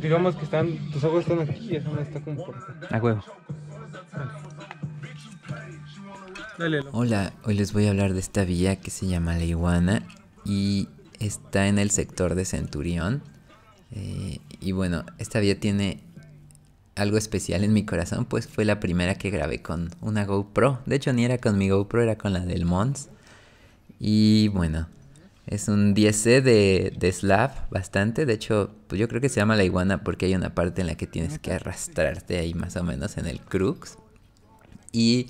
Digamos que están, tus ojos están aquí y eso no está como por acá. A huevo. Dale. Hola, hoy les voy a hablar de esta villa que se llama La Iguana y está en el sector de Centurión. Y bueno, esta villa tiene algo especial en mi corazón, pues fue la primera que grabé con una GoPro. De hecho, ni era con mi GoPro, era con la del Mons. Y bueno, es un 10C de slab bastante. De hecho, pues yo creo que se llama La Iguana porque hay una parte en la que tienes que arrastrarte ahí más o menos en el crux. Y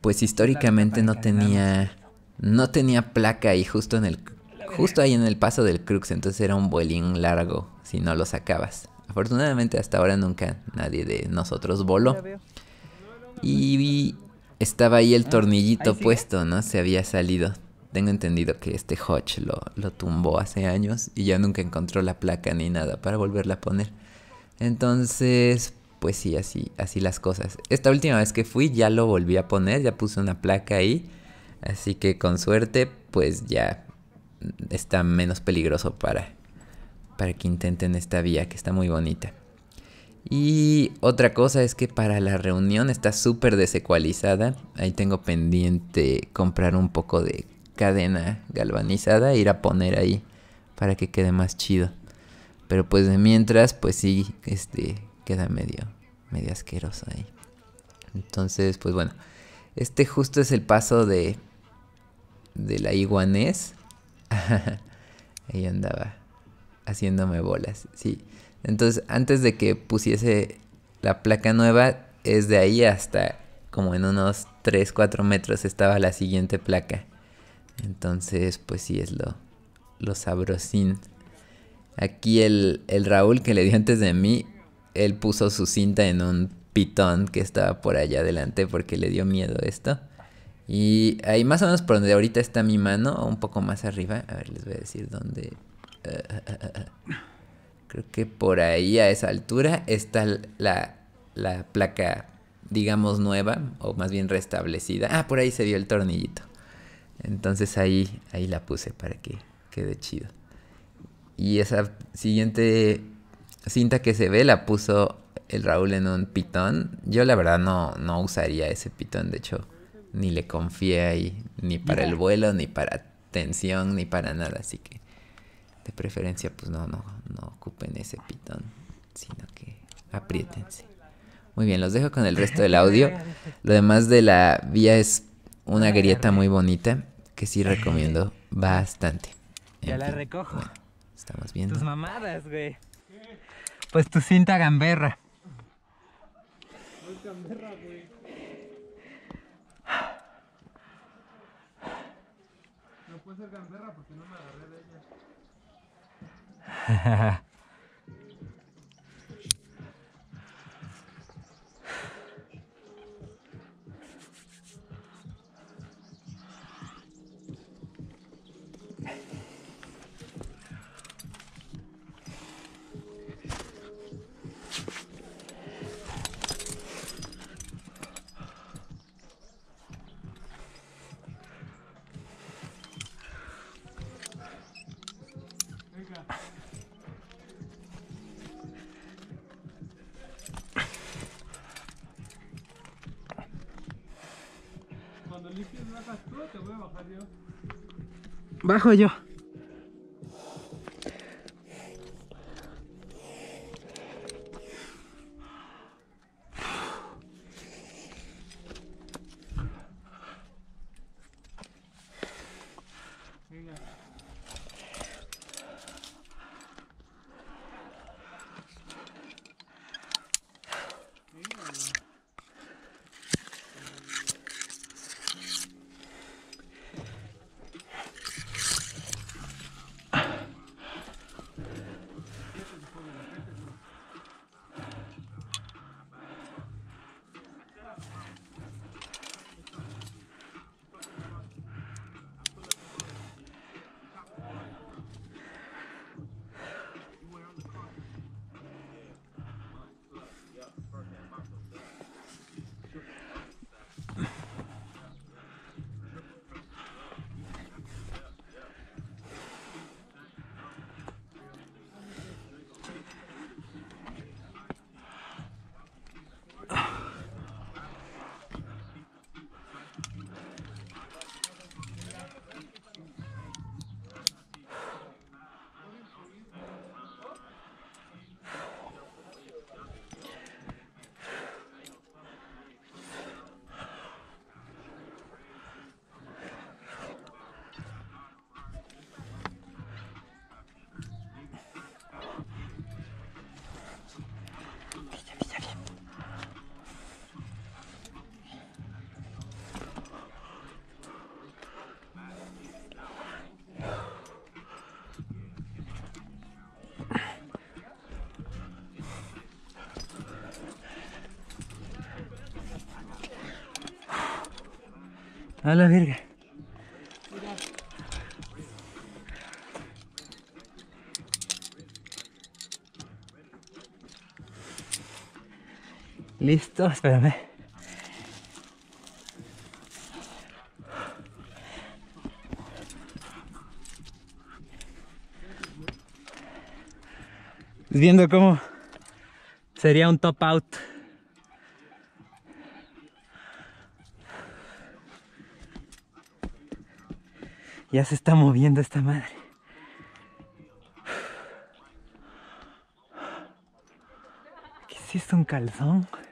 pues históricamente no tenía placa ahí justo ahí en el paso del crux. Entonces era un vuelín largo si no lo sacabas. Afortunadamente hasta ahora nunca nadie de nosotros voló. Y estaba ahí el tornillito puesto, ¿no? Se había salido. Tengo entendido que este Hodge lo tumbó hace años y ya nunca encontró la placa ni nada para volverla a poner. Entonces, pues sí, así las cosas. Esta última vez que fui ya lo volví a poner, ya puse una placa ahí. Así que con suerte, pues ya está menos peligroso para que intenten esta vía, que está muy bonita. Y otra cosa es que para la reunión está súper desecualizada. Ahí tengo pendiente comprar un poco de cadena galvanizada e ir a poner ahí para que quede más chido. Pero pues de mientras, pues sí, queda medio asqueroso ahí. Entonces, pues bueno, este justo es el paso de La Iguanés. Ahí andaba haciéndome bolas, sí. Entonces, antes de que pusiese la placa nueva, es de ahí hasta como en unos 3-4 metros estaba la siguiente placa. Entonces, pues sí, es lo sabrosín. Aquí el Raúl que le dio antes de mí, él puso su cinta en un pitón que estaba por allá adelante porque le dio miedo esto. Y ahí más o menos por donde ahorita está mi mano, o un poco más arriba. A ver, les voy a decir dónde... Creo que por ahí a esa altura está la placa, digamos, nueva o más bien restablecida. Ah, por ahí se vio el tornillito. Entonces ahí la puse para que quede chido. Y esa siguiente cinta que se ve la puso el Raúl en un pitón. Yo la verdad no usaría ese pitón, de hecho ni le confié ahí, ni para el vuelo, ni para tensión, ni para nada, así que... de preferencia, pues no ocupen ese pitón, sino que apriétense. Muy bien, los dejo con el resto del audio. Lo demás de la vía es una grieta muy bonita que sí recomiendo bastante. Ya la recojo. Bueno, estamos viendo. Tus mamadas, güey. Pues tu cinta gamberra. Gamberra, güey. No puede ser gamberra porque no me agarré de ella. Te voy a bajar yo. Bajo yo. Venga. A la verga. Listo, espérame. Viendo cómo sería un top out. Ya se está moviendo esta madre. ¿Qué es esto? ¿Un calzón?